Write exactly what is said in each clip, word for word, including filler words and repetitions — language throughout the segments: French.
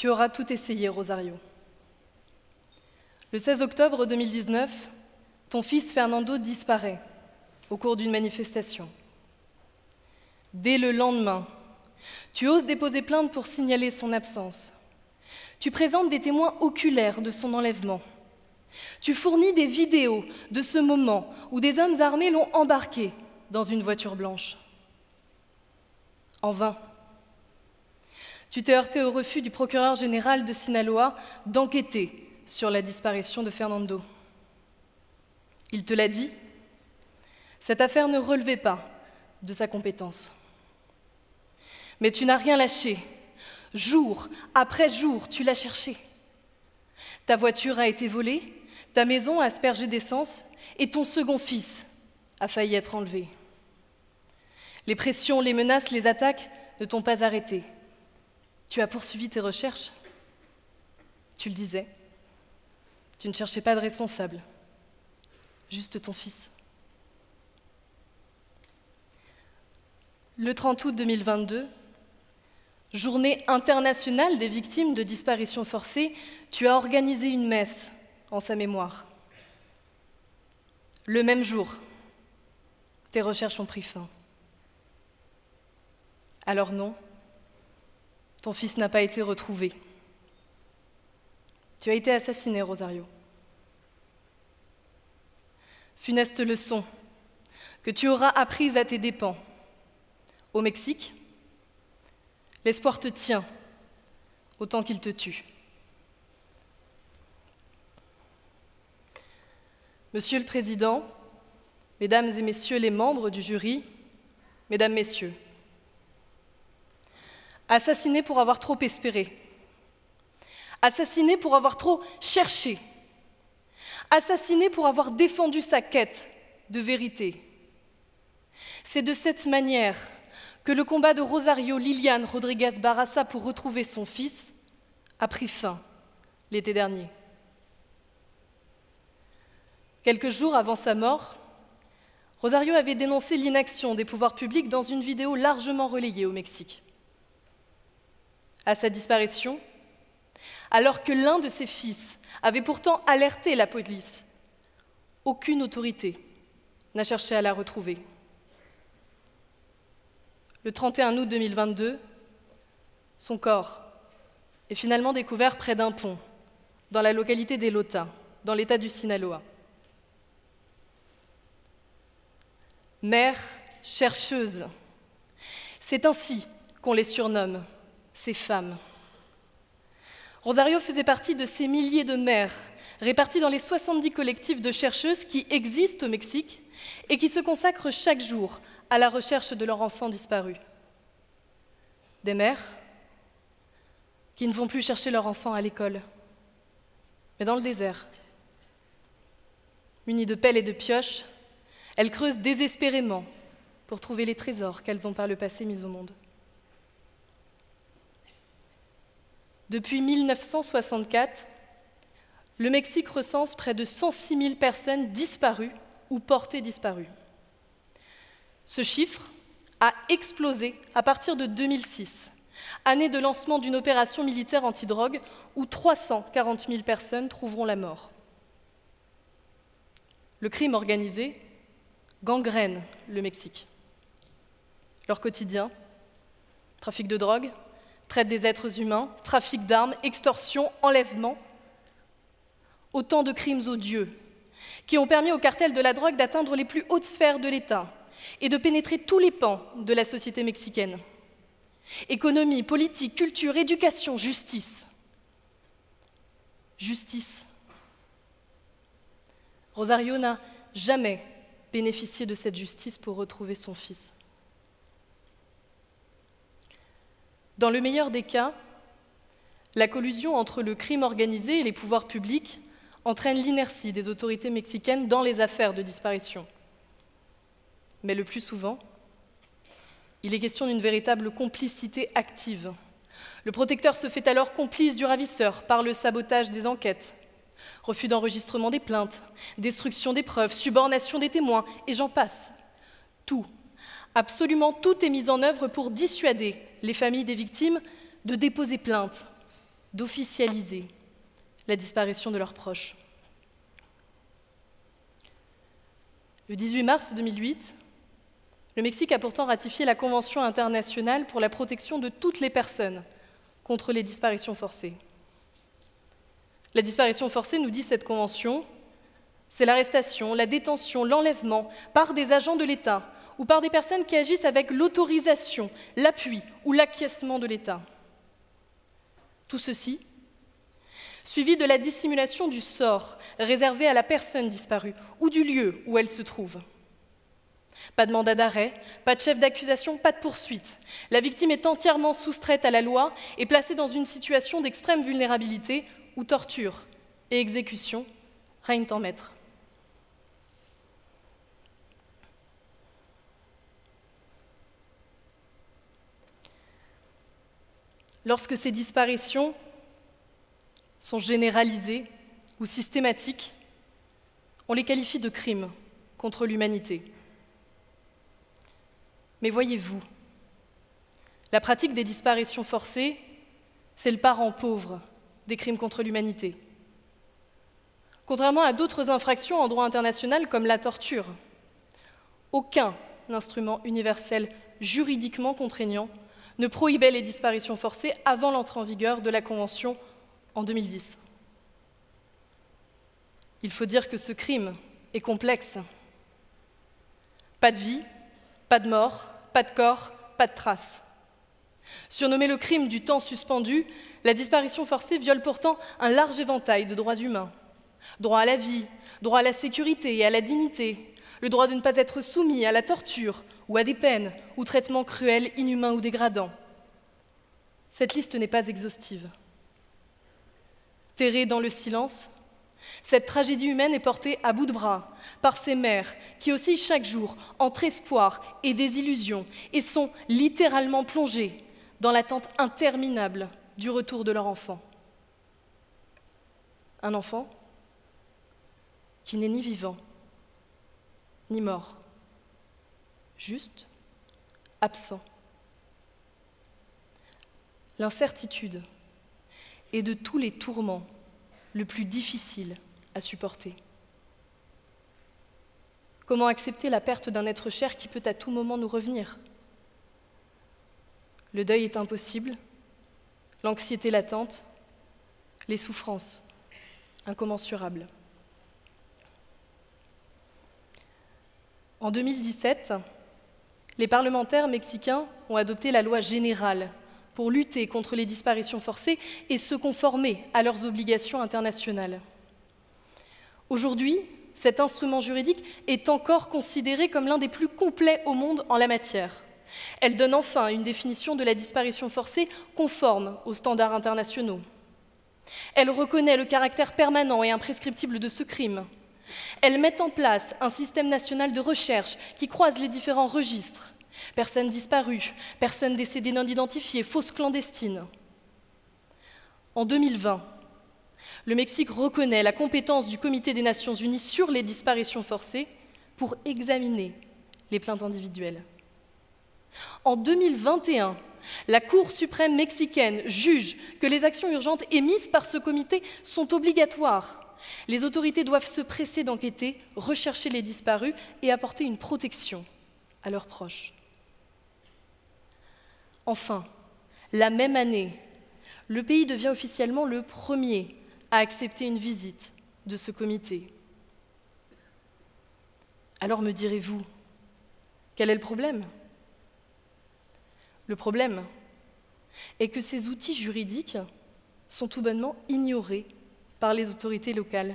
Tu auras tout essayé, Rosario. Le seize octobre deux mille dix-neuf, ton fils Fernando disparaît au cours d'une manifestation. Dès le lendemain, tu oses déposer plainte pour signaler son absence. Tu présentes des témoins oculaires de son enlèvement. Tu fournis des vidéos de ce moment où des hommes armés l'ont embarqué dans une voiture blanche. En vain. Tu t'es heurté au refus du procureur général de Sinaloa d'enquêter sur la disparition de Fernando. Il te l'a dit, cette affaire ne relevait pas de sa compétence. Mais tu n'as rien lâché. Jour après jour, tu l'as cherché. Ta voiture a été volée, ta maison aspergée d'essence et ton second fils a failli être enlevé. Les pressions, les menaces, les attaques ne t'ont pas arrêté. Tu as poursuivi tes recherches. Tu le disais, tu ne cherchais pas de responsable, juste ton fils. Le trente août deux mille vingt-deux, Journée internationale des victimes de disparitions forcées, tu as organisé une messe en sa mémoire. Le même jour, tes recherches ont pris fin. Alors non, ton fils n'a pas été retrouvé. Tu as été assassiné, Rosario. Funeste leçon que tu auras apprise à tes dépens. Au Mexique, l'espoir te tient autant qu'il te tue. Monsieur le Président, Mesdames et Messieurs les membres du jury, Mesdames, Messieurs, assassiné pour avoir trop espéré, assassiné pour avoir trop cherché, assassiné pour avoir défendu sa quête de vérité. C'est de cette manière que le combat de Rosario Lilian Rodriguez Barraza pour retrouver son fils a pris fin l'été dernier. Quelques jours avant sa mort, Rosario avait dénoncé l'inaction des pouvoirs publics dans une vidéo largement relayée au Mexique. À sa disparition, alors que l'un de ses fils avait pourtant alerté la police, aucune autorité n'a cherché à la retrouver. Le trente et un août deux mille vingt-deux, son corps est finalement découvert près d'un pont, dans la localité des Lota, dans l'État du Sinaloa. Mère chercheuse, c'est ainsi qu'on les surnomme, ces femmes. Rosario faisait partie de ces milliers de mères réparties dans les soixante-dix collectifs de chercheuses qui existent au Mexique et qui se consacrent chaque jour à la recherche de leurs enfants disparus. Des mères qui ne vont plus chercher leurs enfants à l'école, mais dans le désert. Munies de pelles et de pioches, elles creusent désespérément pour trouver les trésors qu'elles ont par le passé mis au monde. Depuis mille neuf cent soixante-quatre, le Mexique recense près de cent six mille personnes disparues ou portées disparues. Ce chiffre a explosé à partir de deux mille six, année de lancement d'une opération militaire antidrogue où trois cent quarante mille personnes trouveront la mort. Le crime organisé gangrène le Mexique. Leur quotidien, trafic de drogue, traite des êtres humains, trafic d'armes, extorsion, enlèvement, autant de crimes odieux qui ont permis au cartel de la drogue d'atteindre les plus hautes sphères de l'État et de pénétrer tous les pans de la société mexicaine. Économie, politique, culture, éducation, justice. Justice. Rosario n'a jamais bénéficié de cette justice pour retrouver son fils. Dans le meilleur des cas, la collusion entre le crime organisé et les pouvoirs publics entraîne l'inertie des autorités mexicaines dans les affaires de disparition. Mais le plus souvent, il est question d'une véritable complicité active. Le protecteur se fait alors complice du ravisseur par le sabotage des enquêtes, refus d'enregistrement des plaintes, destruction des preuves, subornation des témoins, et j'en passe. Tout, absolument tout est mis en œuvre pour dissuader les familles des victimes de déposer plainte, d'officialiser la disparition de leurs proches. Le dix-huit mars deux mille huit, le Mexique a pourtant ratifié la Convention internationale pour la protection de toutes les personnes contre les disparitions forcées. La disparition forcée, nous dit cette convention, c'est l'arrestation, la détention, l'enlèvement par des agents de l'État ou par des personnes qui agissent avec l'autorisation, l'appui ou l'acquiescement de l'État. Tout ceci suivi de la dissimulation du sort réservé à la personne disparue ou du lieu où elle se trouve. Pas de mandat d'arrêt, pas de chef d'accusation, pas de poursuite. La victime est entièrement soustraite à la loi et placée dans une situation d'extrême vulnérabilité où torture et exécution règnent en maître. Lorsque ces disparitions sont généralisées ou systématiques, on les qualifie de crimes contre l'humanité. Mais voyez-vous, la pratique des disparitions forcées, c'est le parent pauvre des crimes contre l'humanité. Contrairement à d'autres infractions en droit international comme la torture, aucun instrument universel juridiquement contraignant ne prohibait les disparitions forcées avant l'entrée en vigueur de la Convention en deux mille dix. Il faut dire que ce crime est complexe. Pas de vie, pas de mort, pas de corps, pas de traces. Surnommée le crime du temps suspendu, la disparition forcée viole pourtant un large éventail de droits humains. Droit à la vie, droit à la sécurité et à la dignité, le droit de ne pas être soumis à la torture ou à des peines ou traitements cruels, inhumains ou dégradants. Cette liste n'est pas exhaustive. Terrée dans le silence, cette tragédie humaine est portée à bout de bras par ces mères qui oscillent chaque jour entre espoir et désillusion et sont littéralement plongées dans l'attente interminable du retour de leur enfant. Un enfant qui n'est ni vivant, ni mort, juste absent. L'incertitude est de tous les tourments le plus difficile à supporter. Comment accepter la perte d'un être cher qui peut à tout moment nous revenir? Le deuil est impossible, l'anxiété latente, les souffrances incommensurables. En deux mille dix-sept, les parlementaires mexicains ont adopté la loi générale pour lutter contre les disparitions forcées et se conformer à leurs obligations internationales. Aujourd'hui, cet instrument juridique est encore considéré comme l'un des plus complets au monde en la matière. Elle donne enfin une définition de la disparition forcée conforme aux standards internationaux. Elle reconnaît le caractère permanent et imprescriptible de ce crime. Elle met en place un système national de recherche qui croise les différents registres. Personnes disparues, personnes décédées non identifiées, fausses clandestines. En deux mille vingt, le Mexique reconnaît la compétence du Comité des Nations Unies sur les disparitions forcées pour examiner les plaintes individuelles. En deux mille vingt et un, la Cour suprême mexicaine juge que les actions urgentes émises par ce comité sont obligatoires. Les autorités doivent se presser d'enquêter, rechercher les disparus et apporter une protection à leurs proches. Enfin, la même année, le pays devient officiellement le premier à accepter une visite de ce comité. Alors me direz-vous, quel est le problème? Le problème est que ces outils juridiques sont tout bonnement ignorés par les autorités locales.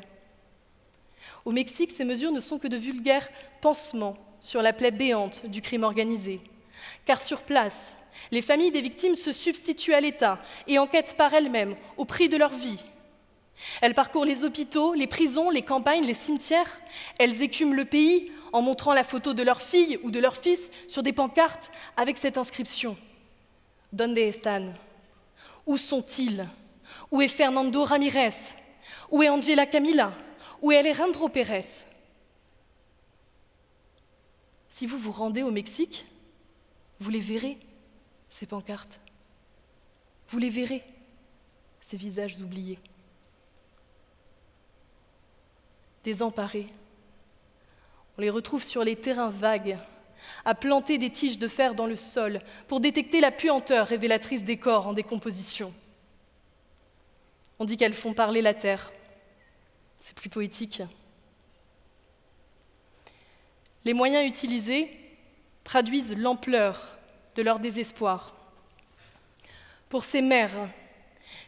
Au Mexique, ces mesures ne sont que de vulgaires pansements sur la plaie béante du crime organisé. Car sur place, les familles des victimes se substituent à l'État et enquêtent par elles-mêmes au prix de leur vie. Elles parcourent les hôpitaux, les prisons, les campagnes, les cimetières. Elles écument le pays en montrant la photo de leur fille ou de leur fils sur des pancartes avec cette inscription. « Donde están ? » Où sont-ils? Où est Fernando Ramírez? Où est Angela Camila? Où est Alejandro Pérez? Si vous vous rendez au Mexique, vous les verrez, ces pancartes. Vous les verrez, ces visages oubliés, désemparés. On les retrouve sur les terrains vagues, à planter des tiges de fer dans le sol pour détecter la puanteur révélatrice des corps en décomposition. On dit qu'elles font parler la terre. C'est plus poétique. Les moyens utilisés traduisent l'ampleur de leur désespoir. Pour ces mères,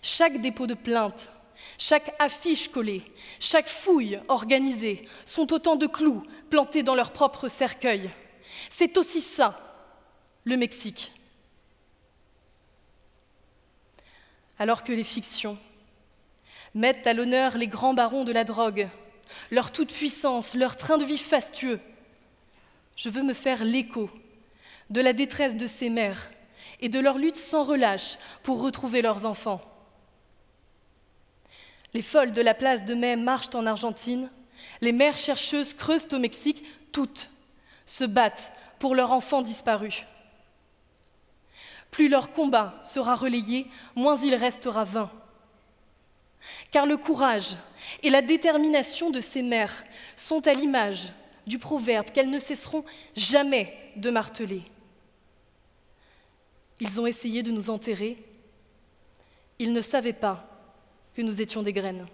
chaque dépôt de plainte, chaque affiche collée, chaque fouille organisée sont autant de clous plantés dans leur propre cercueil. C'est aussi ça, le Mexique. Alors que les fictions mettent à l'honneur les grands barons de la drogue, leur toute-puissance, leur train de vie fastueux, je veux me faire l'écho de la détresse de ces mères et de leur lutte sans relâche pour retrouver leurs enfants. Les folles de la place de Mai marchent en Argentine, les mères chercheuses creusent au Mexique, toutes se battent pour leurs enfants disparus. Plus leur combat sera relayé, moins il restera vain. Car le courage et la détermination de ces mères sont à l'image du proverbe qu'elles ne cesseront jamais de marteler. Ils ont essayé de nous enterrer, ils ne savaient pas que nous étions des graines.